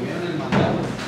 cumplieron el mandato.